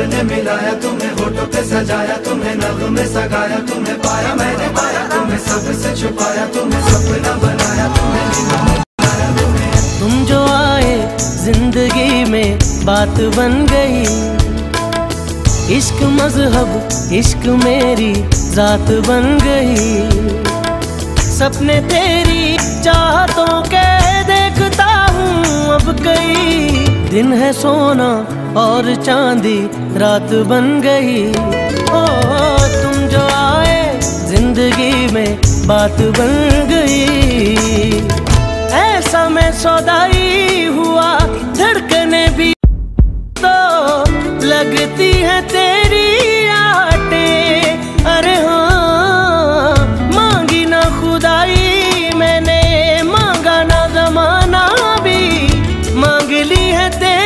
सबने मिलाया, तुम्हें होठों पे सजाया, तुम्हें नगमे में सगाया, तुम्हें पाया मैंने पाया, तुम्हें सबसे छुपाया, तुम्हें सपना बनाया, तुम्हें निभाया, तुम्हें तुम जो आए जिंदगी में बात बन गई, इश्क मजहब इश्क मेरी जात बन गई, सपने तेरी चाहतों के देखता हूँ अब कई, दिन है सोना और चांदी रात बन गई, ओ तुम जो आए जिंदगी में बात बन गई, ऐसा मैं सौदाई हुआ धड़कने भी तो लगती है तेरी आटें, अरे हाँ मांगी ना खुदाई मैंने, मांगा ना जमाना भी, मांग ली है तेरी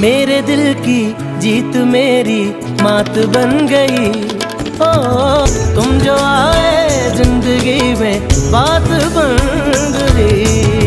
मेरे दिल की जीत मेरी मात बन गई, ओ तुम जो आए जिंदगी में बात बन गई।